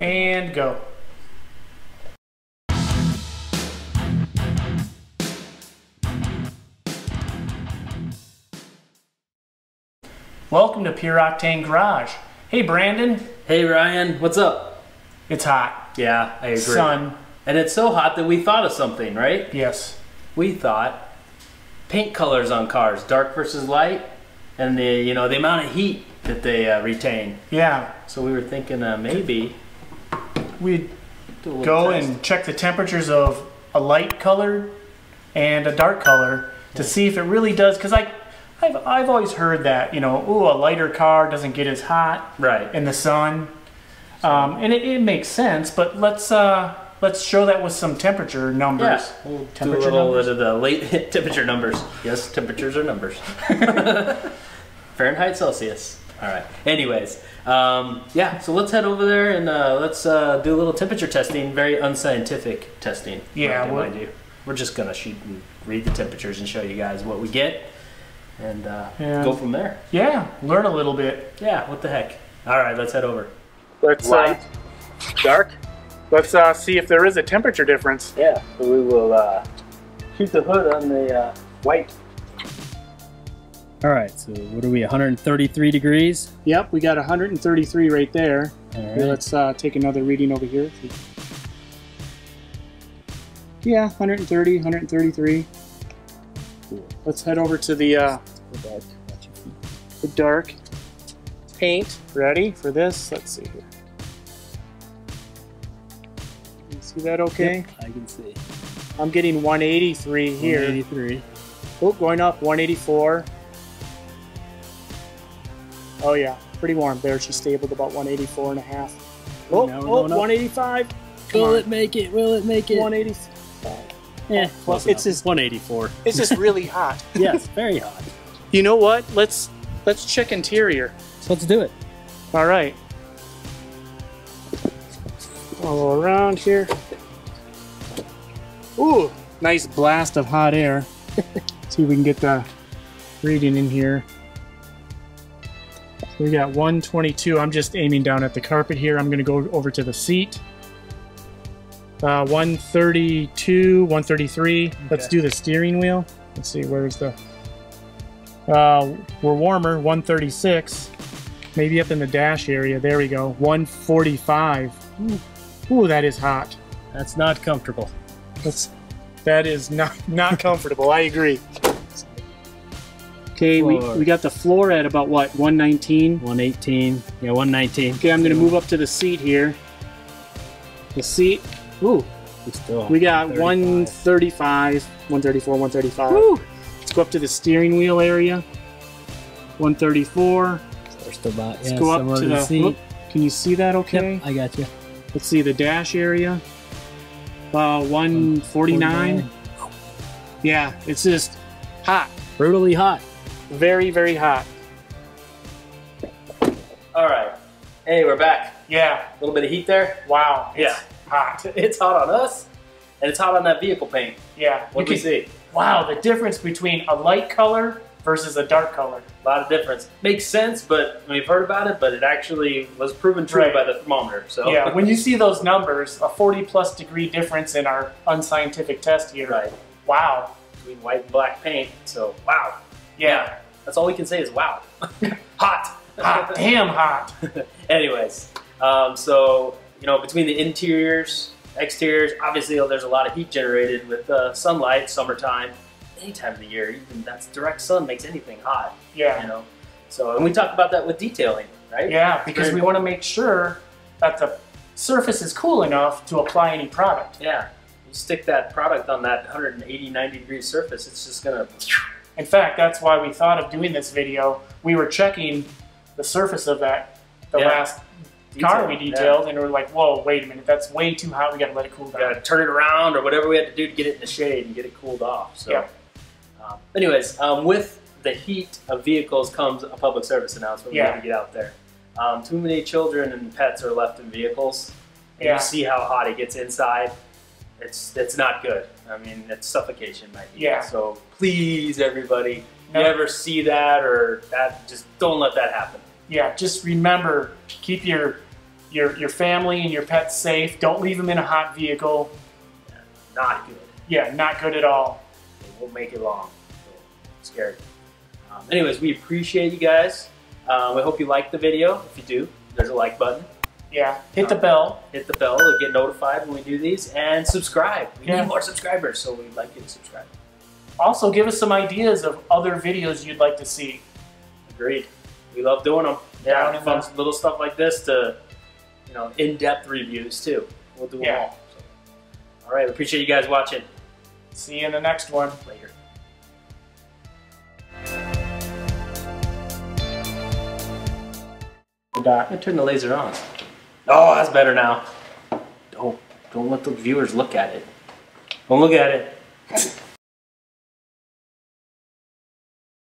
And go. Welcome to Pure Octane Garage. Hey, Brandon. Hey, Ryan. What's up? It's hot. Yeah, I agree. Sun. And it's so hot that we thought of something, right? Yes. We thought paint colors on cars, dark versus light, and the, you know, the amount of heat that they retain. Yeah. So we were thinking maybe we'd go and check the temperatures of a light color and a dark color to see if it really does, because I've always heard that, you know, ooh, a lighter car doesn't get as hot in the sun, and it makes sense. But let's show that with some temperature numbers. Yeah, we'll temperature do a little bit of the late temperature numbers. Yes, temperatures are numbers. Fahrenheit, Celsius. All right. Anyways, yeah, so let's head over there and let's do a little temperature testing, very unscientific testing. Yeah, we're just going to shoot and read the temperatures and show you guys what we get and go from there. Yeah, learn a little bit. Yeah, what the heck. All right, let's head over. Let's dark. Let's see if there is a temperature difference. Yeah, so we will shoot the hood on the white. All right, so what are we, 133 degrees? Yep, we got 133 right there. All right. Here, let's take another reading over here. Yeah, 130, 133. Cool. Let's head over to the dark paint. Ready for this? Let's see here. Can you see that okay? Yep, I can see. I'm getting 183 here. 183. Oh, going up, 184. Oh yeah, pretty warm there. She stabled about 184 and a half. Oh, no, oh, 185. Will it make it? Will it make it? 185. Yeah, plus it's just 184. It's just really hot. Yes, very hot. You know what? Let's check interior. Let's do it. All right. All around here. Ooh, nice blast of hot air. See if we can get the reading in here. We got 122. I'm just aiming down at the carpet here. I'm going to go over to the seat. 132, 133. Okay. Let's do the steering wheel. Let's see, where's the... we're warmer, 136. Maybe up in the dash area. There we go, 145. Ooh, ooh, that is hot. That's not comfortable. That is not comfortable. I agree. Okay, we got the floor at about what, 119? 118. Yeah, 119. Okay, I'm gonna move up to the seat here. The seat. Ooh. We got 135, 134, 135. Woo! Let's go up to the steering wheel area. 134. Just about, yeah, let's go up to the seat. Whoop, can you see that okay? Yep, I got you. Let's see the dash area. 149. Yeah, it's just hot. Brutally hot. Very, very hot. All right. Hey, we're back. Yeah. A little bit of heat there. Wow. Yeah. It's hot. It's hot on us, and it's hot on that vehicle paint. Yeah. What do you see? Wow, the difference between a light color versus a dark color. A lot of difference. Makes sense, but we've heard about it, but it actually was proven true by the thermometer. So yeah, when you see those numbers, a 40-plus degree difference in our unscientific test here. Right. Wow. Between white and black paint. So, wow. Yeah, that's all we can say is wow. Hot. Hot. Damn hot. Anyways, so, you know, between the interiors, exteriors, obviously there's a lot of heat generated with sunlight, summertime, any time of the year. Even that's direct sun makes anything hot. Yeah. You know, so, and we talked about that with detailing, right? Yeah, because we want to make sure that the surface is cool enough to apply any product. Yeah. You stick that product on that 180, 90 degree surface, it's just going to... In fact, that's why we thought of doing this video. We were checking the surface of that, last car we detailed, and we were like, whoa, wait a minute, that's way too hot, we gotta let it cool down. We gotta turn it around or whatever we had to do to get it in the shade and get it cooled off. So, yeah. Anyways, with the heat of vehicles comes a public service announcement. We gotta get out there. Too many children and pets are left in vehicles. And you see how hot it gets inside. It's not good. I mean, it's suffocation, might be. Yeah. So please, everybody, never see that or that. Just don't let that happen. Yeah. Just remember, keep your your family and your pets safe. Don't leave them in a hot vehicle. Yeah, not good. Yeah, not good at all. It won't make it long. It's scary. Anyways, we appreciate you guys. We hope you liked the video. If you do, there's a like button. Yeah, hit the bell. Hit the bell to get notified when we do these, and subscribe. We need more subscribers, so we'd like you to subscribe. Also, give us some ideas of other videos you'd like to see. Agreed. We love doing them. Yeah, fun little stuff like this to, you know, in-depth reviews too. We'll do them all. So, all right, we appreciate you guys watching. See you in the next one. Later. I'm gonna turn the laser on. Oh, that's better now. Don't let the viewers look at it. Don't look at it.